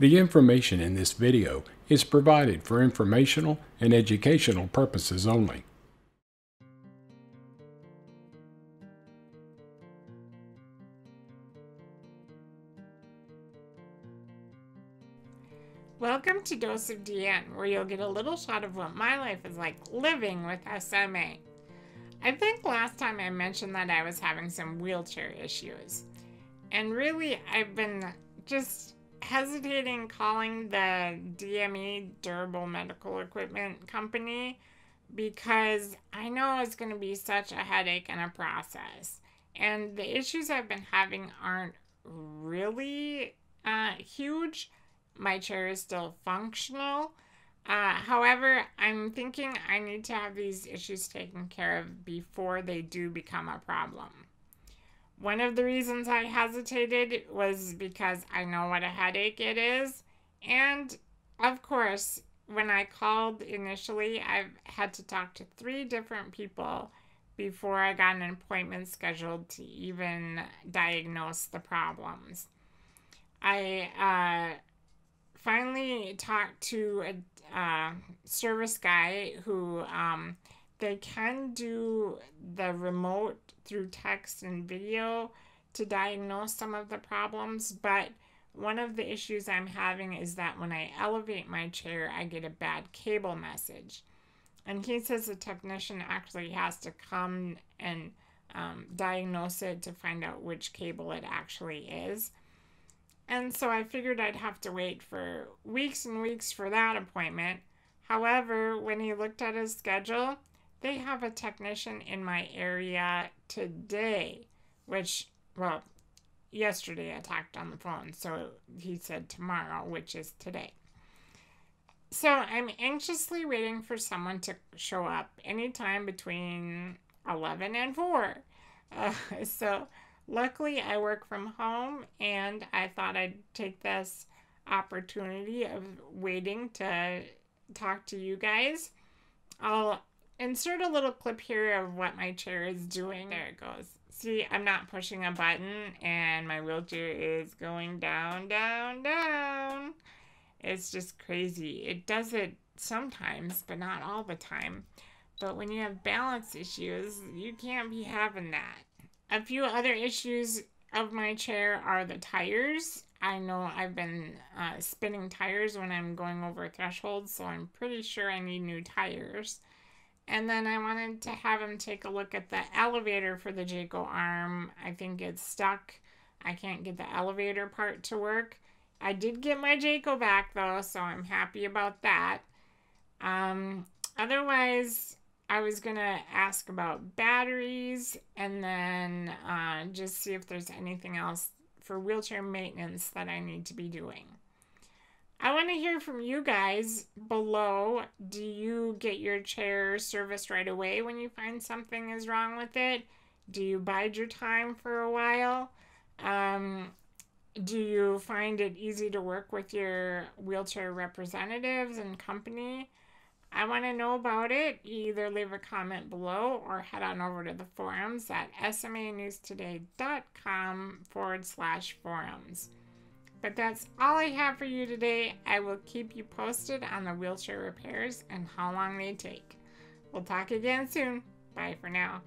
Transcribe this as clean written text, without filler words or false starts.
The information in this video is provided for informational and educational purposes only. Welcome to Dose of DN, where you'll get a little shot of what my life is like living with SMA. I think last time I mentioned that I was having some wheelchair issues. And really, I've been just hesitating calling the DME, Durable Medical Equipment Company, because I know it's going to be such a headache and a process. And the issues I've been having aren't really huge. My chair is still functional. However, I'm thinking I need to have these issues taken care of before they do become a problem. One of the reasons I hesitated was because I know what a headache it is. And of course, when I called initially, I've had to talk to 3 different people before I got an appointment scheduled to even diagnose the problems. I finally talked to a service guy who they can do the remote through text and video to diagnose some of the problems, but one of the issues I'm having is that when I elevate my chair, I get a bad cable message. And he says the technician actually has to come and diagnose it to find out which cable it actually is. And so I figured I'd have to wait for weeks and weeks for that appointment. However, when he looked at his schedule, they have a technician in my area today, which, well, yesterday I talked on the phone, so he said tomorrow, which is today. So I'm anxiously waiting for someone to show up anytime between 11 and 4. Luckily, I work from home, and I thought I'd take this opportunity of waiting to talk to you guys. I'll insert a little clip here of what my chair is doing. There it goes. See, I'm not pushing a button, and my wheelchair is going down, down, down. It's just crazy. It does it sometimes, but not all the time. But when you have balance issues, you can't be having that. A few other issues of my chair are the tires. I know I've been spinning tires when I'm going over thresholds, so I'm pretty sure I need new tires. And then I wanted to have him take a look at the elevator for the Jaco arm. I think it's stuck. I can't get the elevator part to work. I did get my Jaco back, though, so I'm happy about that. Otherwise, I was going to ask about batteries and then just see if there's anything else for wheelchair maintenance that I need to be doing. I want to hear from you guys below. Do you get your chair serviced right away when you find something is wrong with it? Do you bide your time for a while? Do you find it easy to work with your wheelchair representatives and company? I want to know about it. You either leave a comment below or head on over to the forums at smanewstoday.com/forums. But that's all I have for you today. I will keep you posted on the wheelchair repairs and how long they take. We'll talk again soon. Bye for now.